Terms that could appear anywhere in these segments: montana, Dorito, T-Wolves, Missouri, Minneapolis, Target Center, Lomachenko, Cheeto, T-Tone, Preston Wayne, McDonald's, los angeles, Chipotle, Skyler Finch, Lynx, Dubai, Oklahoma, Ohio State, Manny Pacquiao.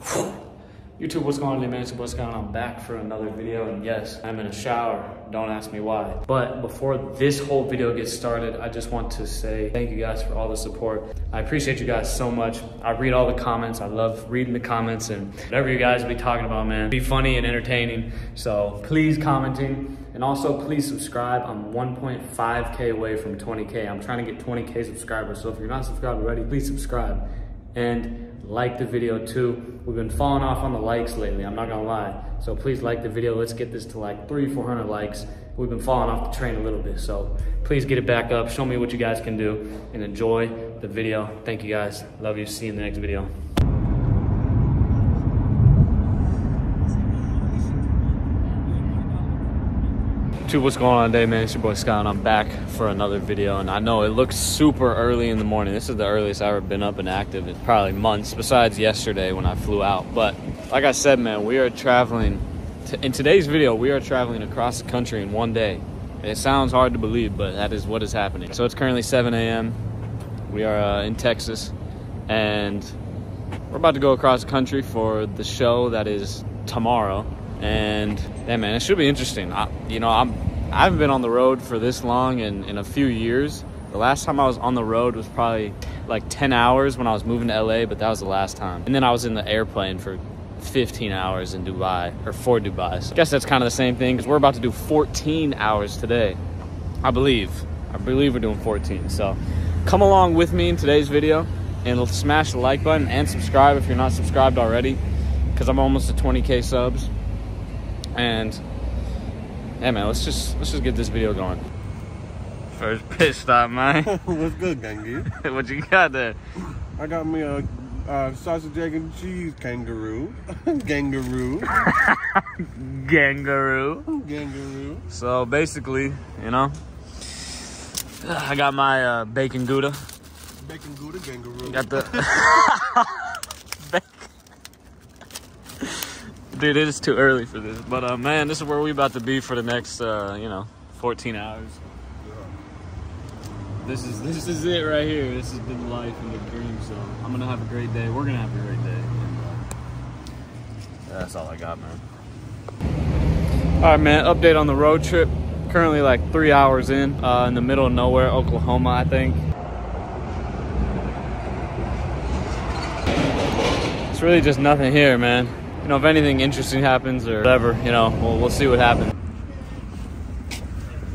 YouTube, what's going on today, man? It's your boy Skyler. I'm back for another video, and yes, I'm in a shower. Don't ask me why. But before this whole video gets started, I just want to say thank you guys for all the support. I appreciate you guys so much. I read all the comments. I love reading the comments, and whatever you guys be talking about, man, be funny and entertaining. So please commenting, and also please subscribe. I'm 1.5K away from 20K. I'm trying to get 20K subscribers. So if you're not subscribed already, please subscribe. And like the video too. We've been falling off on the likes lately, I'm not gonna lie. So please like the video. Let's get this to like 300-400 likes. We've been falling off the train a little bit, so please get it back up. Show me what you guys can do and enjoy the video. Thank you guys, love you, see you in the next video. Dude, what's going on today, man? It's your boy Sky, and I'm back for another video. And I know it looks super early in the morning. This is the earliest I've ever been up and active in probably months, besides yesterday when I flew out. But like I said, man, we are traveling. In today's video, we are traveling across the country in one day. And it sounds hard to believe, but that is what is happening. So it's currently 7 a.m. We are in Texas, and we're about to go across the country for the show that is tomorrow. And yeah, man, it should be interesting. I haven't been on the road for this long in a few years. The last time I was on the road was probably like 10 hours when I was moving to LA, but that was the last time. And then I was in the airplane for 15 hours in Dubai, or for Dubai. So I guess that's kind of the same thing, because we're about to do 14 hours today. I believe we're doing 14. So come along with me in today's video, and smash the like button and subscribe if you're not subscribed already, because I'm almost at 20K subs. And yeah, man, let's just get this video going. First pit stop, man. What's good, kangaroo? What you got there? I got me a sausage, egg, and cheese kangaroo. Kangaroo. Kangaroo. Kangaroo. So basically, you know, I got my bacon gouda. Bacon gouda, kangaroo. Got the. Dude, it is too early for this, but man, this is where we about to be for the next, you know, 14 hours. Yeah. This is it right here. This has been life and the dream. So I'm gonna have a great day. We're gonna have a great day. And, that's all I got, man. All right, man. Update on the road trip. Currently, like 3 hours in the middle of nowhere, Oklahoma, I think. It's really just nothing here, man. You know, if anything interesting happens or whatever, you know, we'll see what happens.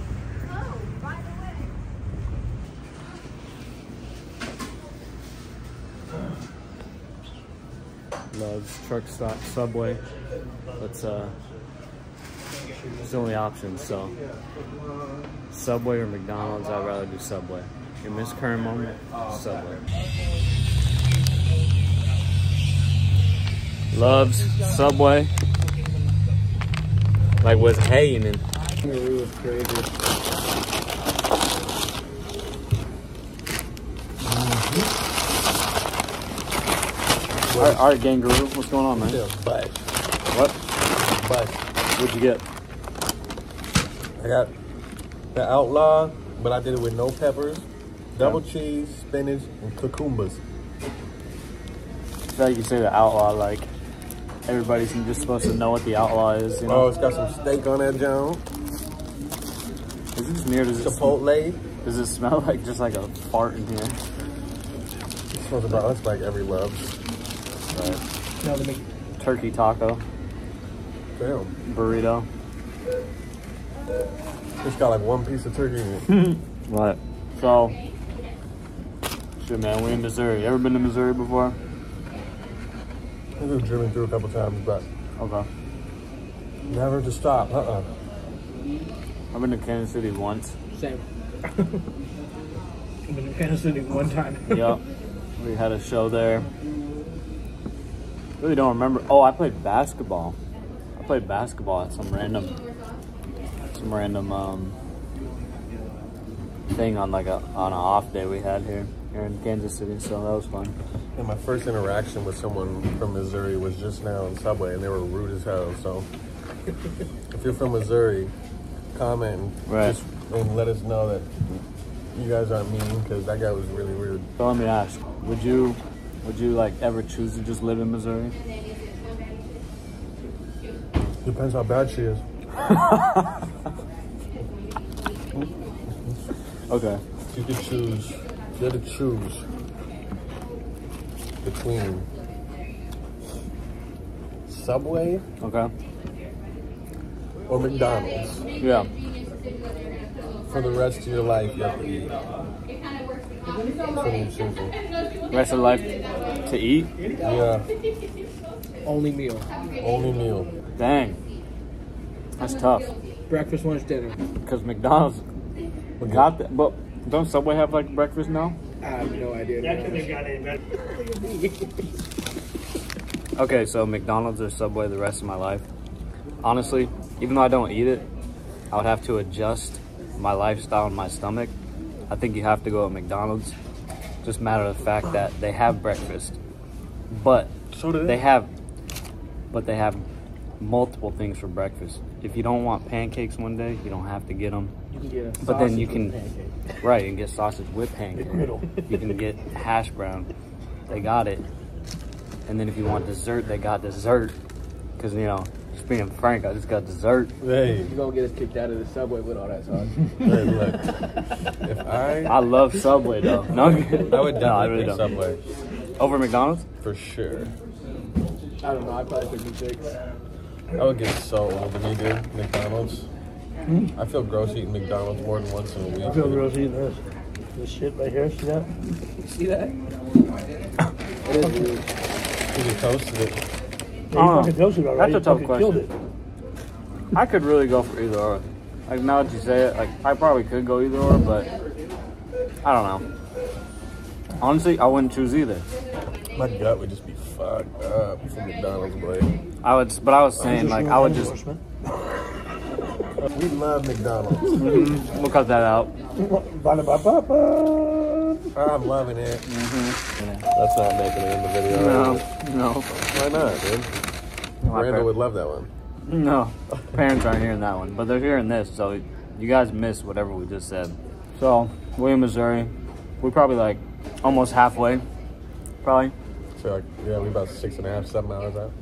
Oh, by the way. Loves truck stop, Subway. That's it's the only option, so Subway or McDonald's. I'd rather do Subway. Your missed current moment, Subway. Loves Subway, like with hay in it. Kangaroo is crazy. All right, Kangaroo, what's going on, man? Bud. What? Bud. What'd you get? I got the Outlaw, but I did it with no peppers, double cheese, spinach, and cucumbers. I feel like you say the Outlaw, like everybody's just supposed to know what the Outlaw is, you know? Oh, it's got some steak on that, John. Is this near? Does Chipotle? Does it smell like just like a fart in here? It smells about us like every love. Right. Turkey taco. Damn. Burrito. It's got like one piece of turkey in it. What? So, shit, man, we in Missouri. You ever been to Missouri before? I've been driven through a couple times, but okay. Never to stop. I've been to Kansas City once. Same. I've been to Kansas City one time. Yep. We had a show there. Really don't remember. Oh, I played basketball. I played basketball at some random thing on like an off day we had here in Kansas City, so that was fun. And my first interaction with someone from Missouri was just now on Subway, and they were rude as hell. So if you're from Missouri, comment right. Just, and let us know that you guys aren't mean, because that guy was really rude. So let me ask, would you Would you like ever choose to just live in Missouri? Depends how bad she is. Okay. You could choose. You had to choose between Subway, okay, or McDonald's. Yeah. For the rest of your life, you have to eat. Rest of life to eat? Yeah. Only meal. Only meal. Dang. That's tough. Breakfast, lunch, dinner. Because McDonald's got that. But don't Subway have like breakfast now? I have no idea. Okay, so McDonald's or Subway the rest of my life. Honestly, even though I don't eat it, I would have to adjust my lifestyle and my stomach. I think you have to go at McDonald's. Just matter of the fact that they have breakfast, but they have multiple things for breakfast. If you don't want pancakes one day, you don't have to get them. You can get a right, and get sausage with pancakes. You can get hash brown. They got it. And then if you want dessert, they got dessert. Cause you know, just being frank, I just got dessert. Hey, you're gonna get us kicked out of the Subway with all that sauce. Hey, look, if I love Subway though. No, I would definitely pick Subway over McDonald's for sure. I don't know. I probably pick McDonald's. I would get so old when you do McDonald's. Hmm? I feel gross eating McDonald's more than once in a week. I feel gross eating this. This shit right here. See that? See that? It is weird. You toasted it. That's a tough question. I could really go for either or. Like, now that you say it, like, I probably could go either or, but I don't know. Honestly, I wouldn't choose either. My gut would just be fucked up from McDonald's, boy. I would, but I was saying, like, I would just... We love McDonald's. Mm-hmm. We'll cut that out. I'm loving it. Mm-hmm. Yeah. That's not making it in the video. No, right? No. Why not, dude? Miranda would love that one. No, parents aren't hearing that one, but they're hearing this, so you guys missed whatever we just said. So, we're in Missouri. We're probably like almost halfway, probably. So, like, yeah, we're about 6.5, 7 hours out.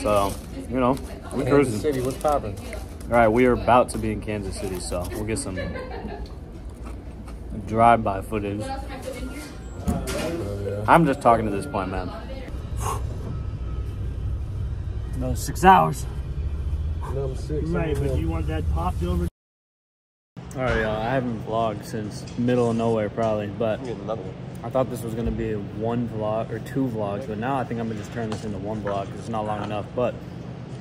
So, you know, we're cruising. Kansas City, what's poppin'? All right, we are about to be in Kansas City, so we'll get some drive-by footage. Yeah. I'm just talking to this point, man. Another 6 hours. Another 6. Right, but you want that popped over? All right, y'all. I haven't vlogged since middle of nowhere, probably. But I thought this was gonna be one vlog or two vlogs, but now I think I'm gonna just turn this into one vlog because it's not long enough. But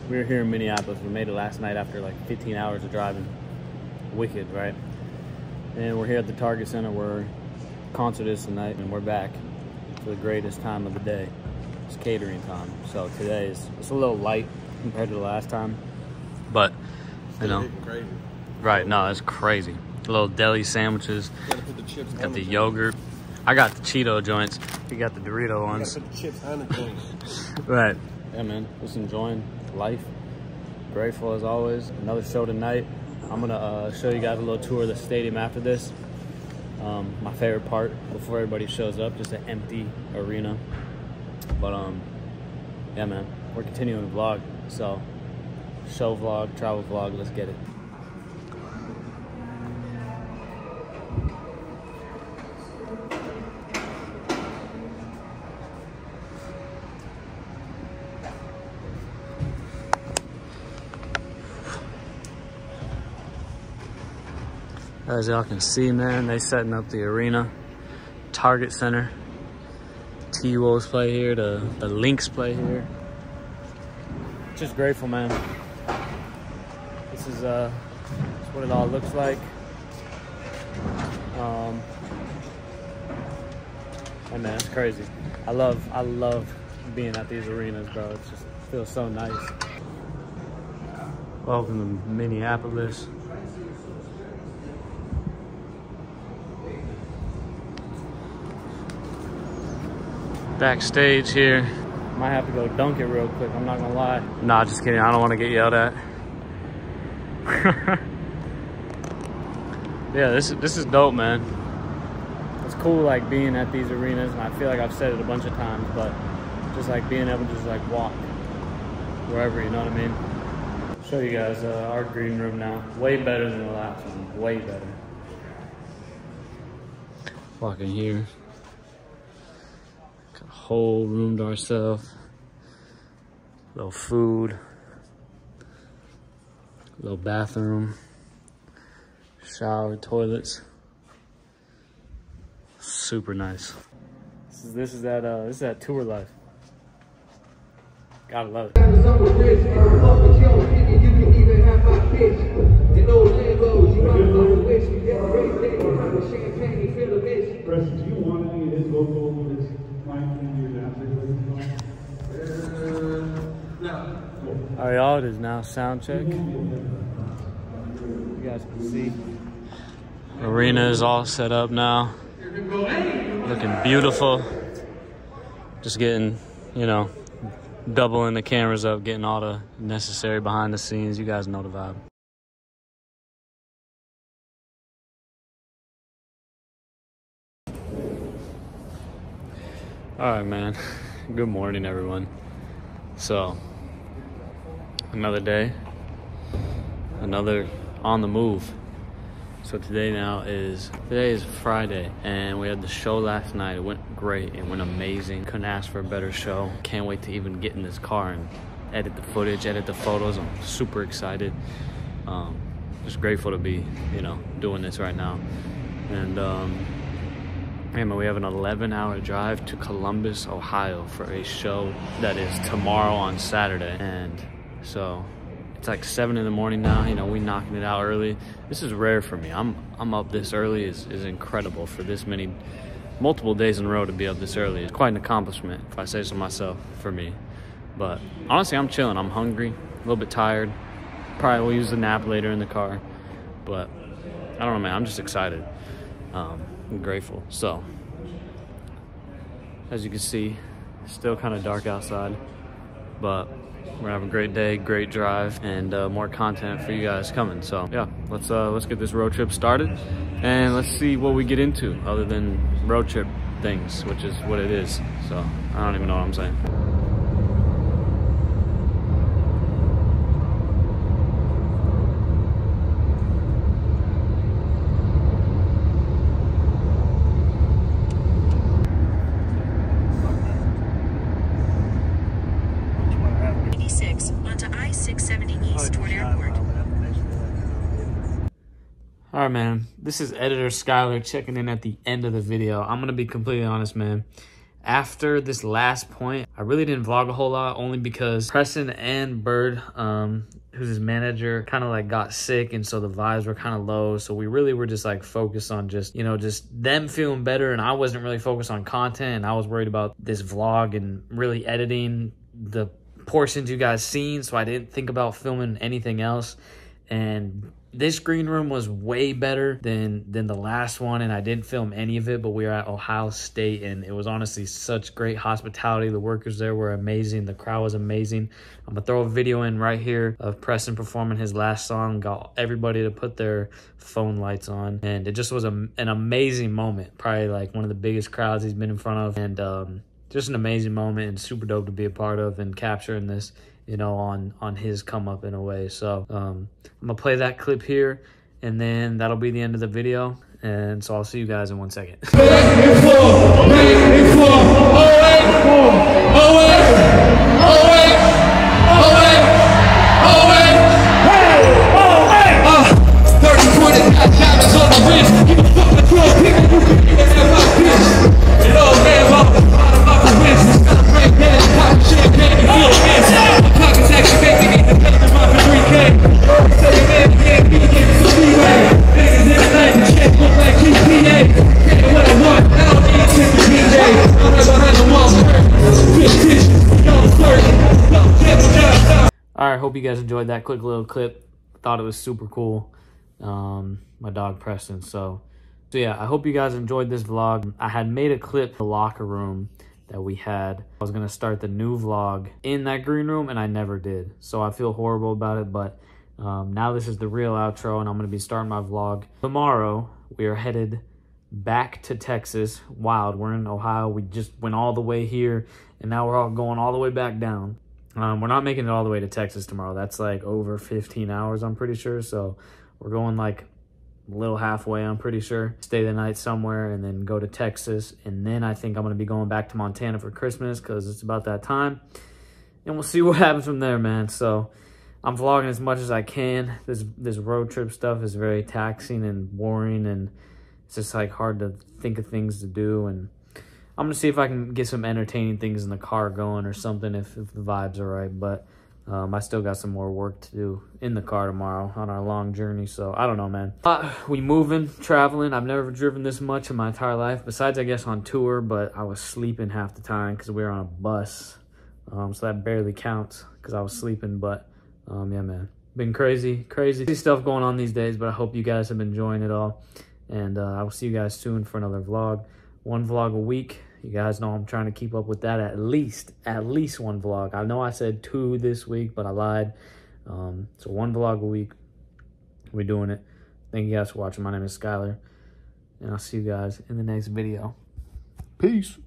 we were here in Minneapolis. We made it last night after like 15 hours of driving. Wicked, right? And we're here at the Target Center where concert is tonight, and we're back for the greatest time of the day. It's catering time. So today it's a little light compared to the last time, but you know, crazy. Right? No, it's crazy. Little deli sandwiches. Put the chips got the yogurt. I got the Cheeto joints. You got the Dorito ones. Put the chips on the joints. Right. Yeah, man. Just enjoying life. Grateful as always. Another show tonight. I'm gonna show you guys a little tour of the stadium after this. My favorite part before everybody shows up, just an empty arena. But yeah, man, we're continuing the vlog. So, show vlog, travel vlog, let's get it. As y'all can see, man, they setting up the arena. Target Center. T-Wolves play here. The Lynx play here. Just grateful, man. This is what it all looks like. And man, it's crazy. I love being at these arenas, bro. It just feels so nice. Welcome to Minneapolis. Backstage here. Might have to go dunk it real quick, I'm not gonna lie. Nah, just kidding, I don't wanna get yelled at. Yeah, this is dope, man. it's cool like being at these arenas, and I feel like I've said it a bunch of times, but just like being able to just like walk wherever, you know what I mean? I'll show you guys our green room now. Way better than the last one, way better. Walk in here, got a whole room to ourselves. Little food, little bathroom, shower, toilets. Super nice. This is that tour life. Gotta love it. Preston, do you want any of his local units? All right, y'all, it is now sound check. You guys can see. Arena is all set up now. Looking beautiful. Just getting, you know, doubling the cameras up, getting all the necessary behind the scenes. You guys know the vibe. All right, man. Good morning, everyone. So, another day, another on the move. So today is Friday, and we had the show last night. It went great, it went amazing. Couldn't ask for a better show. Can't wait to even get in this car and edit the footage, edit the photos. I'm super excited. Just grateful to be, you know, doing this right now. And hey man, we have an 11-hour drive to Columbus, Ohio for a show that is tomorrow on Saturday. And so it's like 7 in the morning now, you know, we knocking it out early. This is rare for me. I'm up this early is incredible. For this many, multiple days in a row to be up this early is quite an accomplishment, if I say so myself, for me. But honestly, I'm chilling. I'm hungry, a little bit tired. Probably will use the nap later in the car. But I don't know, man, I'm just excited. I'm grateful. So as you can see, it's still kind of dark outside, but we're gonna have a great day, great drive, and more content for you guys coming. So yeah, let's get this road trip started, and let's see what we get into other than road trip things, which is what it is. So I don't even know what I'm saying. All right, man, this is editor Skyler checking in at the end of the video. I'm going to be completely honest, man. After this last point, I really didn't vlog a whole lot, only because Preston and Bird, who's his manager, kind of like got sick. And so the vibes were kind of low. So we really were just like focused on just, you know, just them feeling better. And I wasn't really focused on content. And I was worried about this vlog and really editing the portions you guys seen. So I didn't think about filming anything else. And this green room was way better than the last one, and I didn't film any of it, but we were at Ohio State, and it was honestly such great hospitality. The workers there were amazing. The crowd was amazing. I'm going to throw a video in right here of Preston performing his last song, got everybody to put their phone lights on, and it just was an amazing moment. Probably like one of the biggest crowds he's been in front of, and just an amazing moment and super dope to be a part of and capturing this, you know, on his come up in a way. So I'm gonna play that clip here, and then that'll be the end of the video. And so I'll see you guys in 1 second. Alright, hope you guys enjoyed that quick little clip. Thought it was super cool. My dog Preston. So yeah, I hope you guys enjoyed this vlog. I had made a clip, the locker room that we had. I was going to start the new vlog in that green room, and I never did. So I feel horrible about it, but now this is the real outro, and I'm going to be starting my vlog tomorrow. We are headed back to Texas. Wild. We're in Ohio. We just went all the way here, and now we're all going all the way back down. We're not making it all the way to Texas tomorrow. That's like over 15 hours, I'm pretty sure. So we're going like a little halfway, I'm pretty sure. Stay the night somewhere and then go to Texas. And then I think I'm going to be going back to Montana for Christmas because it's about that time. And we'll see what happens from there, man. So I'm vlogging as much as I can. This road trip stuff is very taxing and boring, and it's just like hard to think of things to do. And I'm going to see if I can get some entertaining things in the car going or something if the vibes are right. But I still got some more work to do in the car tomorrow on our long journey. So I don't know, man. We moving, traveling. I've never driven this much in my entire life, besides, I guess, on tour. But I was sleeping half the time because we were on a bus. So that barely counts because I was sleeping. But yeah, man, been crazy stuff going on these days. But I hope you guys have been enjoying it all. And I will see you guys soon for another vlog. One vlog a week. You guys know I'm trying to keep up with that, at least one vlog. I know I said 2 this week, but I lied. So one vlog a week. We're doing it. Thank you guys for watching. My name is Skyler, and I'll see you guys in the next video. Peace.